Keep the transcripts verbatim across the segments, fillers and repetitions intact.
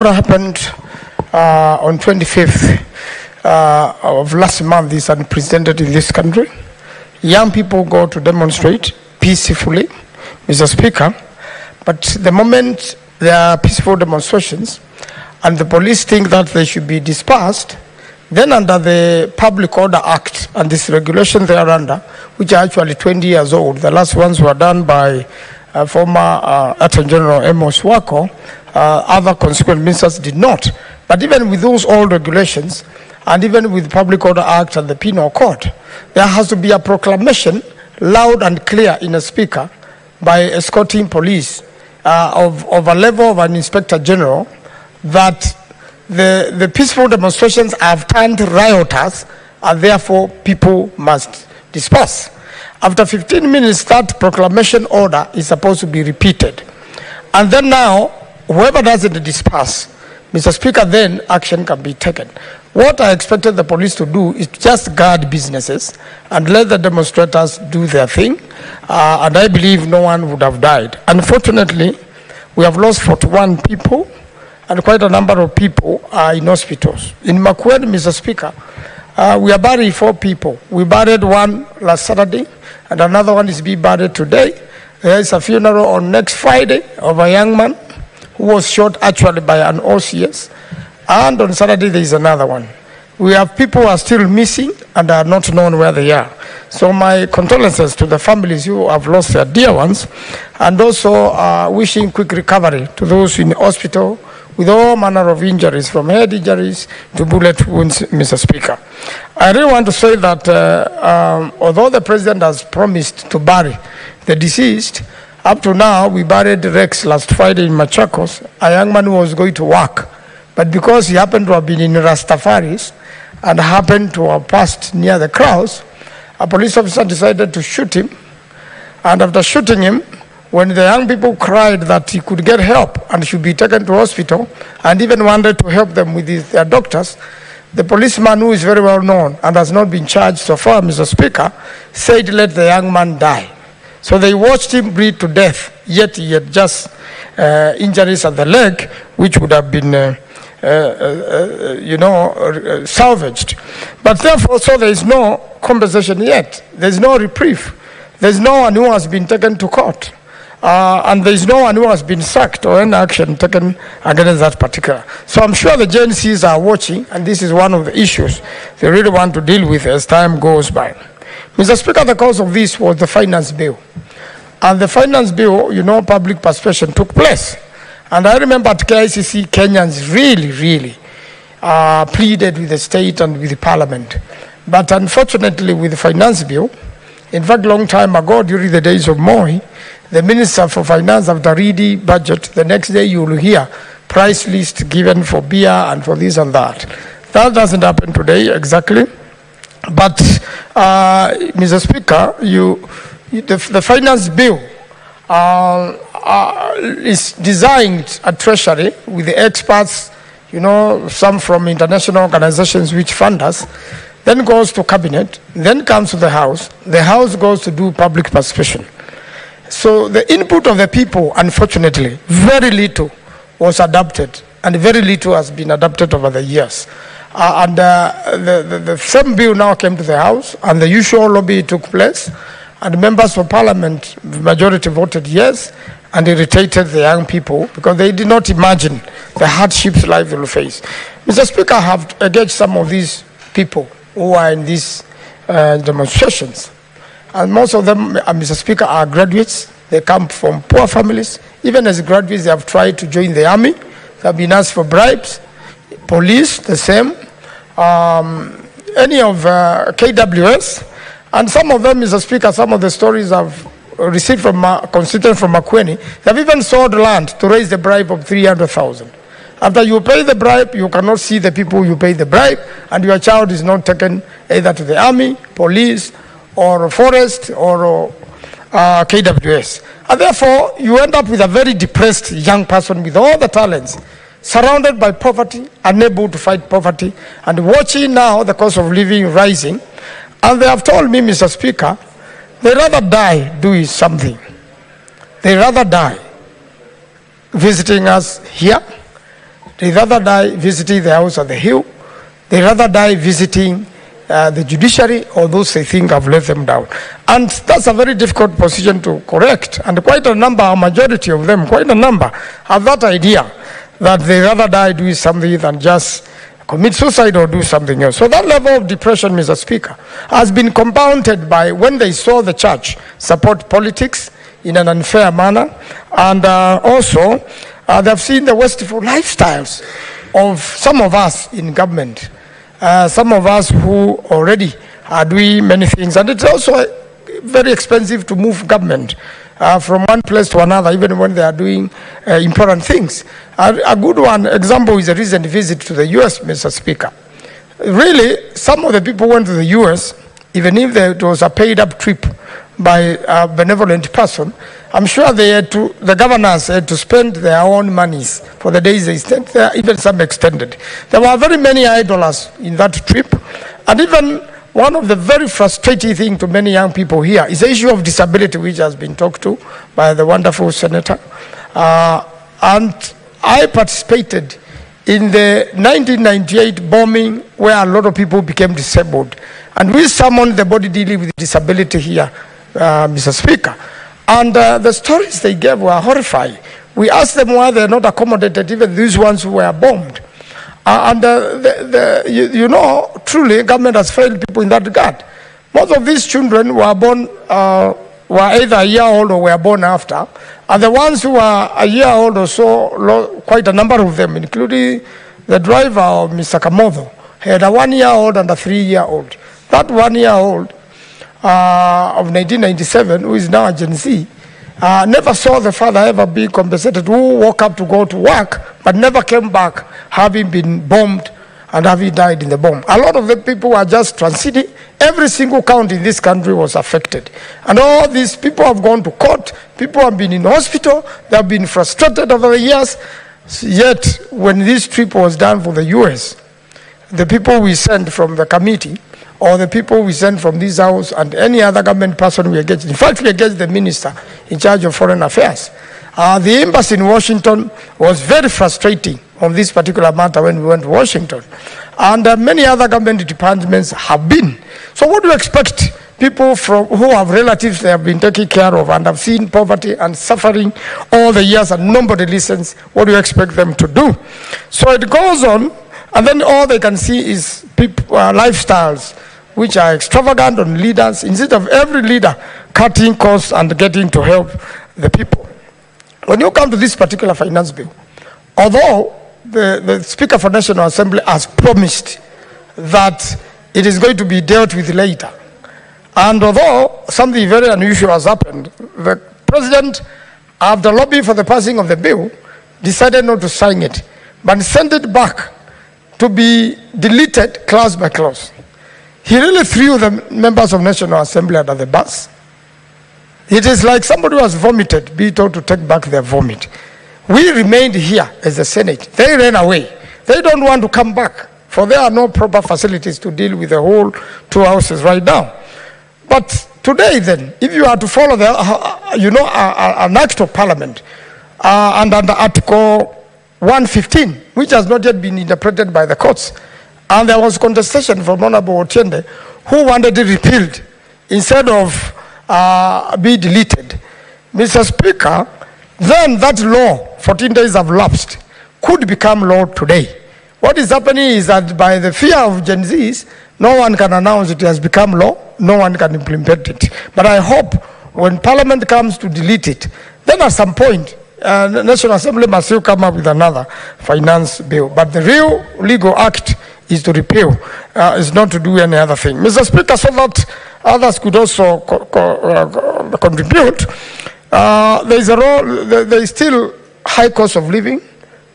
What happened uh, on twenty-fifth uh, of last month is unprecedented in this country. Young people go to demonstrate peacefully, Mister Speaker, but the moment there are peaceful demonstrations and the police think that they should be dispersed, then under the Public Order Act and this regulation they are under, which are actually twenty years old, the last ones were done by uh, former uh, Attorney General Amos Wako. Uh, other consequent ministers did not. But even with those old regulations, and even with the Public Order Act and the Penal Code, there has to be a proclamation, loud and clear in a speaker, by escorting police uh, of, of a level of an Inspector General, that the, the peaceful demonstrations have turned rioters, and therefore people must disperse. After fifteen minutes, that proclamation order is supposed to be repeated. And then now, whoever doesn't disperse, Mister Speaker, then action can be taken. What I expected the police to do is just guard businesses and let the demonstrators do their thing, uh, and I believe no one would have died. Unfortunately, we have lost forty-one people, and quite a number of people are in hospitals. In Makwene, Mister Speaker, uh, we are buried four people. We buried one last Saturday, and another one is being buried today. There is a funeral on next Friday of a young man who was shot actually by an O C S, and on Saturday there is another one. We have people who are still missing and are not known where they are. So my condolences to the families who have lost their dear ones, and also uh, wishing quick recovery to those in the hospital with all manner of injuries, from head injuries to bullet wounds, Mister Speaker. I really want to say that uh, um, although the President has promised to bury the deceased, up to now, we buried Rex last Friday in Machakos, a young man who was going to work. But because he happened to have been in Rastafaris and happened to have passed near the cross, a police officer decided to shoot him. And after shooting him, when the young people cried that he could get help and should be taken to hospital, and even wanted to help them with his, their doctors, the policeman, who is very well known and has not been charged so far, Mister Speaker, said, "Let the young man die." So they watched him bleed to death, yet he had just uh, injuries at the leg, which would have been, uh, uh, uh, you know, uh, salvaged. But therefore, so there is no compensation yet. There is no reprieve. There is no one who has been taken to court. Uh, and there is no one who has been sacked or any action taken against that particular. So I'm sure the J N Cs are watching, and this is one of the issues they really want to deal with as time goes by. Mister Speaker, the cause of this was the finance bill. And the finance bill, you know, public participation took place. And I remember at K I C C, Kenyans really, really uh, pleaded with the state and with the parliament. But unfortunately, with the finance bill, in fact, long time ago, during the days of Moi, the Minister for Finance, after reading budget, the next day you will hear price list given for beer and for this and that. That doesn't happen today exactly. But, uh, Mister Speaker, you, you, the, the finance bill uh, uh, is designed at Treasury with the experts, you know, some from international organizations which fund us, then goes to Cabinet, then comes to the House. The House goes to do public participation. So the input of the people, unfortunately, very little was adopted, and very little has been adopted over the years. Uh, and uh, the, the, the same bill now came to the House, and the usual lobby took place, and members of Parliament, the majority voted yes, and irritated the young people because they did not imagine the hardships life will face. Mister Speaker, I have engaged some of these people who are in these uh, demonstrations, and most of them, uh, Mister Speaker, are graduates. They come from poor families. Even as graduates, they have tried to join the army. They have been asked for bribes. Police, the same, um, any of uh, K W S, and some of them, Mister Speaker, some of the stories I've received from uh, constituents from Makwene, they've even sold land to raise the bribe of three hundred thousand. After you pay the bribe, you cannot see the people you pay the bribe, and your child is not taken either to the army, police, or forest, or uh, K W S. And therefore, you end up with a very depressed young person with all the talents, surrounded by poverty, unable to fight poverty, and watching now the cost of living rising. And they have told me, Mister Speaker, they rather die doing something. They rather die visiting us here They rather die visiting the House on the Hill. They rather die visiting uh, the judiciary, or those they think have let them down. And that's a very difficult position to correct. And quite a number, a majority of them, quite a number, have that idea that they rather die doing something than just commit suicide or do something else. So that level of depression, Mister Speaker, has been compounded by when they saw the church support politics in an unfair manner, and uh, also uh, they've seen the wasteful lifestyles of some of us in government, uh, some of us who already are doing many things. And it's also very expensive to move government Uh, from one place to another, even when they are doing uh, important things. Uh, a good one example is a recent visit to the U S, Mister Speaker. Really, some of the people went to the U S, even if they, it was a paid-up trip by a benevolent person. I'm sure they had to, the governors had to spend their own monies for the days they spent there, even some extended. There were very many idlers in that trip, and even one of the very frustrating things to many young people here is the issue of disability, which has been talked to by the wonderful senator. Uh, and I participated in the nineteen ninety-eight bombing where a lot of people became disabled. And we summoned the body dealing with disability here, uh, Mister Speaker. And uh, the stories they gave were horrifying. We asked them why they're not accommodated, even these ones who were bombed. Uh, and uh, the, the, you, you know, truly, government has failed people in that regard. Most of these children were born, uh, were either a year old or were born after. And the ones who were a year old or so, quite a number of them, including the driver of Mister Kamotho, had a one-year-old and a three-year-old. That one-year-old uh, of nineteen ninety-seven, who is now a Gen Z, Uh, never saw the father ever be compensated, who woke up to go to work, but never came back, having been bombed and having died in the bomb. A lot of the people are just transiting. Every single county in this country was affected. And all these people have gone to court, people have been in hospital, they have been frustrated over the years. Yet, when this trip was done for the U S, the people we sent from the committee, or the people we send from this house and any other government person we engage. In fact, we engage the minister in charge of foreign affairs. Uh, the embassy in Washington was very frustrating on this particular matter when we went to Washington. And uh, many other government departments have been. So what do you expect people from who have relatives they have been taking care of and have seen poverty and suffering all the years and nobody listens? What do you expect them to do? So it goes on, and then all they can see is people, uh, lifestyles which are extravagant on leaders, instead of every leader cutting costs and getting to help the people. When you come to this particular finance bill, although the, the Speaker for National Assembly has promised that it is going to be dealt with later, and although something very unusual has happened, the President, after lobbying for the passing of the bill, decided not to sign it, but sent it back to be deleted clause by clause. He really threw the members of National Assembly under the bus. It is like somebody who has vomited, be told to take back their vomit. We remained here as the Senate. They ran away. They don't want to come back, for there are no proper facilities to deal with the whole two houses right now. But today then, if you are to follow the, uh, you know, uh, an act of parliament, uh, and under Article one fifteen, which has not yet been interpreted by the courts, and there was contestation from Honorable Otiende, who wanted it repealed instead of uh, be deleted. Mister Speaker, then that law, fourteen days have lapsed, could become law today. What is happening is that by the fear of Gen Zs, no one can announce it has become law, no one can implement it. But I hope when Parliament comes to delete it, then at some point, Uh, the National Assembly must still come up with another finance bill. But the real legal act is to repeal, uh, is not to do any other thing. Mister Speaker, so that others could also co co uh, contribute, uh, there is a role, there is still high cost of living.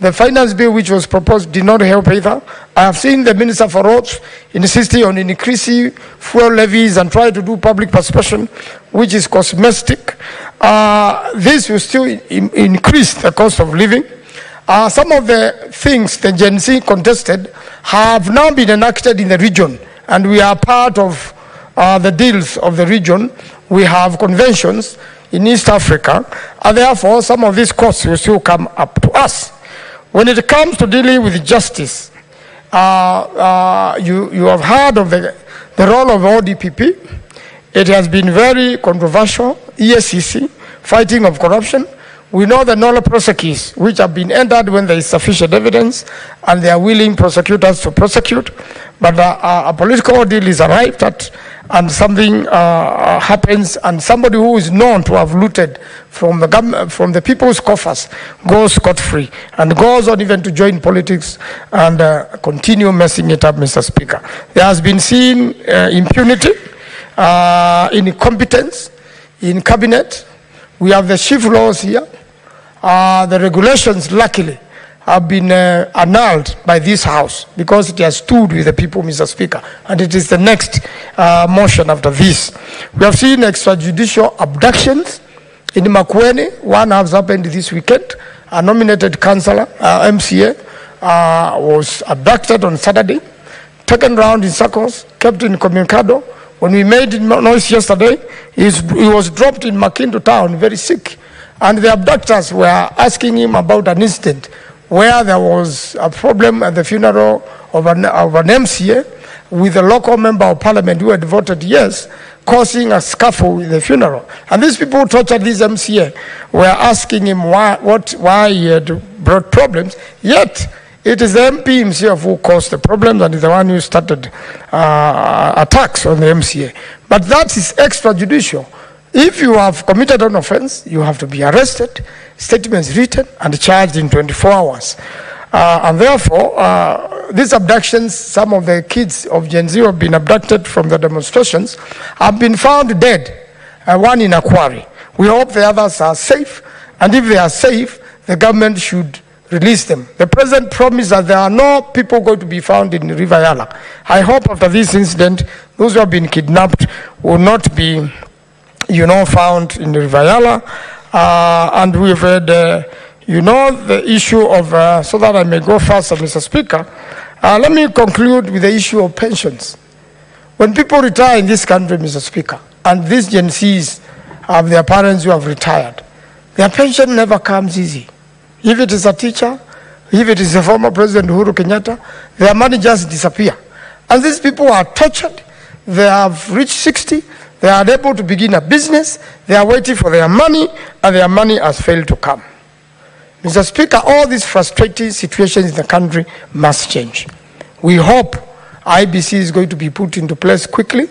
The finance bill which was proposed did not help either. I have seen the Minister for Roads insisting on increasing fuel levies and try to do public participation, which is cosmetic. Uh, this will still in increase the cost of living. Uh, some of the things the Gen Z contested have now been enacted in the region, and we are part of uh, the deals of the region. We have conventions in East Africa, and therefore some of these costs will still come up to us. When it comes to dealing with justice, uh, uh, you, you have heard of the, the role of O D P P. It has been very controversial. E A C C, fighting of corruption. We know the nolle prosequi, which have been entered when there is sufficient evidence and they are willing prosecutors to prosecute. But uh, a political deal is arrived at and something uh, happens, and somebody who is known to have looted from the, government, from the people's coffers goes scot-free and goes on even to join politics and uh, continue messing it up, Mister Speaker. There has been seen uh, impunity, uh, incompetence in cabinet. We have the chief laws here. Uh, the regulations, luckily, have been uh, annulled by this House because it has stood with the people, Mister Speaker, and it is the next uh, motion after this. We have seen extrajudicial abductions in Makwene. One has happened this weekend. A nominated councillor, uh, M C A, uh, was abducted on Saturday, taken round in circles, kept in communicado. When we made noise yesterday, he was dropped in Makindo town, very sick. And the abductors were asking him about an incident where there was a problem at the funeral of an, of an M C A with a local member of parliament who had voted yes, causing a scuffle in the funeral. And these people who tortured this M C A were asking him why, what, why he had brought problems, yet it is the M P himself who caused the problems and is the one who started uh, attacks on the M C A. But that is extrajudicial. If you have committed an offense, you have to be arrested, statements written, and charged in twenty-four hours. Uh, and therefore, uh, these abductions, some of the kids of Gen Z have been abducted from the demonstrations, have been found dead, uh, one in a quarry. We hope the others are safe, and if they are safe, the government should release them. The president promised that there are no people going to be found in River Yala. I hope after this incident, those who have been kidnapped will not be, you know, found in River Yala. Uh, and we've had, uh, you know, the issue of, uh, so that I may go faster, Mister Speaker, uh, let me conclude with the issue of pensions. When people retire in this country, Mister Speaker, and these Gen Zs have their parents who have retired, their pension never comes easy. If it is a teacher, if it is a former President Uhuru Kenyatta, their money just disappears. And these people are tortured. They have reached sixty. They are able to begin a business. They are waiting for their money, and their money has failed to come. Mister Speaker, all these frustrating situations in the country must change. We hope I B C is going to be put into place quickly.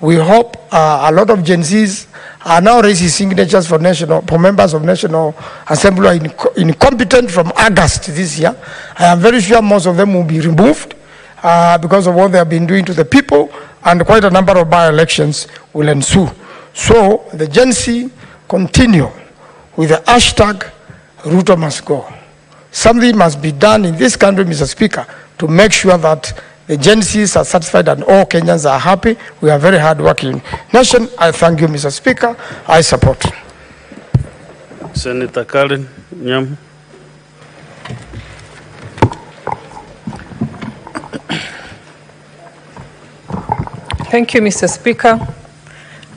We hope uh, a lot of Gen Zs are now raising signatures for, national, for members of National Assembly are inc incompetent from August this year. I am very sure most of them will be removed uh, because of what they have been doing to the people, and quite a number of by-elections will ensue. So the Gen Z continue with the hashtag RutoMustGo. Something must be done in this country, Mister Speaker, to make sure that the Gen Zs are satisfied and all Kenyans are happy. We are a very hard-working nation. I thank you, Mister Speaker. I support. Senator Karen Nyam. Thank you, Mister Speaker.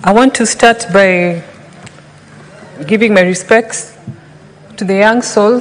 I want to start by giving my respects to the young souls